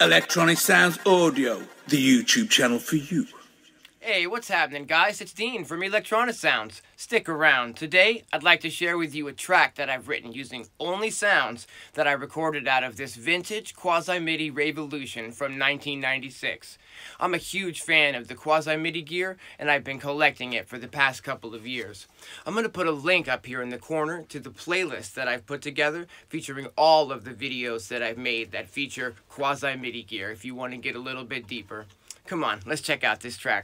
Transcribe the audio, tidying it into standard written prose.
Electronisounds Audio, the YouTube channel for you. Hey, what's happening, guys? It's Dean from Electronisounds. Stick around. Today, I'd like to share with you a track that I've written using only sounds that I recorded out of this vintage Quasimidi Rave-O-Lution from 1996. I'm a huge fan of the Quasimidi gear, and I've been collecting it for the past couple of years. I'm going to put a link up here in the corner to the playlist that I've put together featuring all of the videos that I've made that feature Quasimidi gear if you want to get a little bit deeper. Come on, let's check out this track.